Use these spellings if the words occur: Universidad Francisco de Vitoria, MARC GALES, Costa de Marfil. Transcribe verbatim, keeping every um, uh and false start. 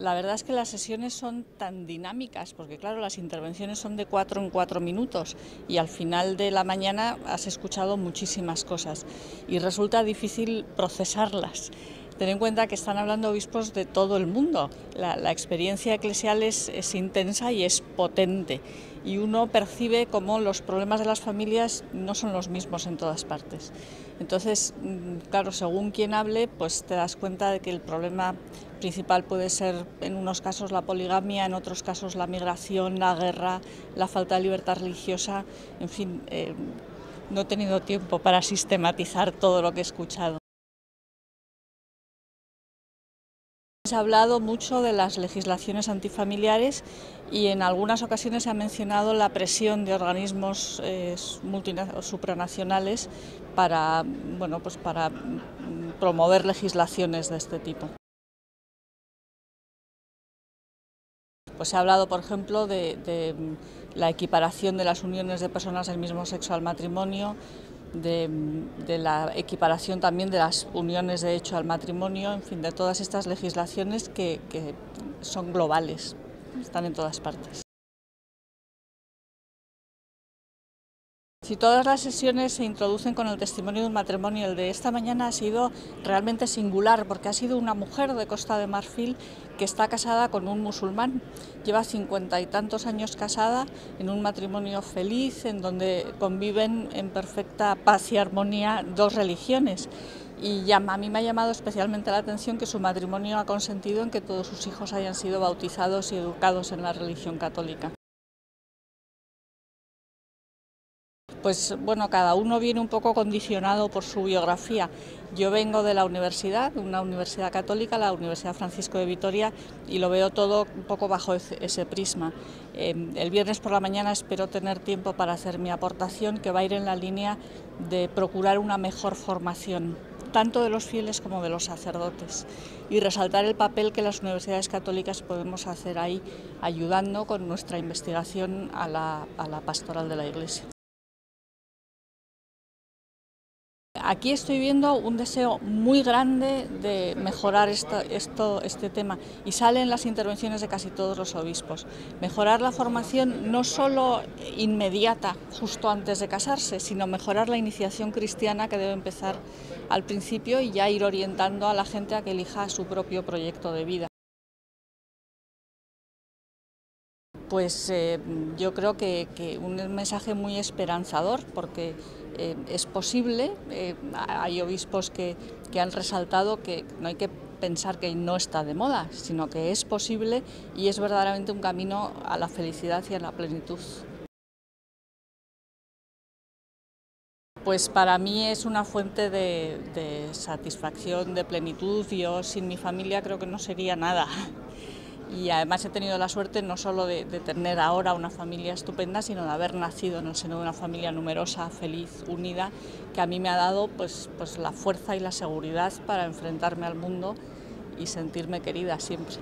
La verdad es que las sesiones son tan dinámicas, porque claro, las intervenciones son de cuatro en cuatro minutos y al final de la mañana has escuchado muchísimas cosas y resulta difícil procesarlas. Ten en cuenta que están hablando obispos de todo el mundo. La, la experiencia eclesial es, es intensa y es potente. Y uno percibe cómo los problemas de las familias no son los mismos en todas partes. Entonces, claro, según quien hable, pues te das cuenta de que el problema principal puede ser en unos casos la poligamia, en otros casos la migración, la guerra, la falta de libertad religiosa. En fin, eh, no he tenido tiempo para sistematizar todo lo que he escuchado. Se ha hablado mucho de las legislaciones antifamiliares y en algunas ocasiones se ha mencionado la presión de organismos eh, supranacionales para, bueno, pues para promover legislaciones de este tipo. Pues se ha hablado, por ejemplo, de, de la equiparación de las uniones de personas del mismo sexo al matrimonio, de, de la equiparación también de las uniones de hecho al matrimonio, en fin, de todas estas legislaciones que, que son globales, están en todas partes. Si todas las sesiones se introducen con el testimonio de un matrimonio, el de esta mañana ha sido realmente singular, porque ha sido una mujer de Costa de Marfil que está casada con un musulmán. Lleva cincuenta y tantos años casada, en un matrimonio feliz, en donde conviven en perfecta paz y armonía dos religiones. Y a mí me ha llamado especialmente la atención que su matrimonio ha consentido en que todos sus hijos hayan sido bautizados y educados en la religión católica. Pues bueno, cada uno viene un poco condicionado por su biografía. Yo vengo de la universidad, una universidad católica, la Universidad Francisco de Vitoria, y lo veo todo un poco bajo ese prisma. Eh, el viernes por la mañana espero tener tiempo para hacer mi aportación, que va a ir en la línea de procurar una mejor formación, tanto de los fieles como de los sacerdotes, y resaltar el papel que las universidades católicas podemos hacer ahí, ayudando con nuestra investigación a la, a la pastoral de la Iglesia. Aquí estoy viendo un deseo muy grande de mejorar esto, esto, este tema, y salen las intervenciones de casi todos los obispos. Mejorar la formación no solo inmediata, justo antes de casarse, sino mejorar la iniciación cristiana, que debe empezar al principio y ya ir orientando a la gente a que elija su propio proyecto de vida. Pues eh, yo creo que, que un mensaje muy esperanzador, porque eh, es posible, eh, hay obispos que, que han resaltado que no hay que pensar que no está de moda, sino que es posible y es verdaderamente un camino a la felicidad y a la plenitud. Pues para mí es una fuente de, de satisfacción, de plenitud. Yo sin mi familia creo que no sería nada. Y además he tenido la suerte no solo de, de tener ahora una familia estupenda, sino de haber nacido en el seno de una familia numerosa, feliz, unida, que a mí me ha dado pues, pues la fuerza y la seguridad para enfrentarme al mundo y sentirme querida siempre.